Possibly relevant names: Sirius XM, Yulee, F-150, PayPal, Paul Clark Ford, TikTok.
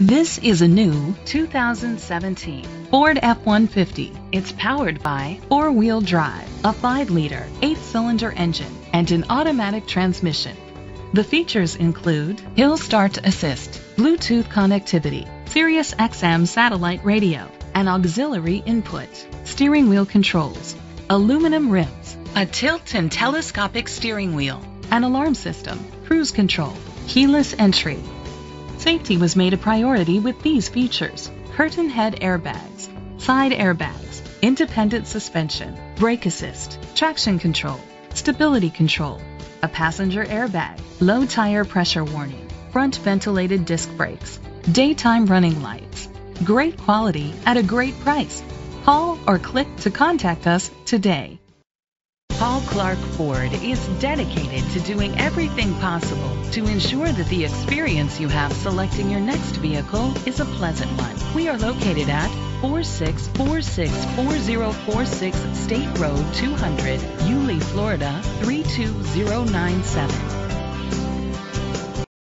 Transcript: This is a new 2017 Ford F-150. It's powered by four-wheel drive, a 5-liter, 8-cylinder engine, and an automatic transmission. The features include hill start assist, Bluetooth connectivity, Sirius XM satellite radio, an auxiliary input, steering wheel controls, aluminum rims, a tilt and telescopic steering wheel, an alarm system, cruise control, keyless entry. Safety was made a priority with these features: curtain head airbags, side airbags, independent suspension, brake assist, traction control, stability control, a passenger airbag, low tire pressure warning, front ventilated disc brakes, daytime running lights. Great quality at a great price. Call or click to contact us today. Paul Clark Ford is dedicated to doing everything possible to ensure that the experience you have selecting your next vehicle is a pleasant one. We are located at 4646 4046 State Road 200, Yulee, Florida 32097.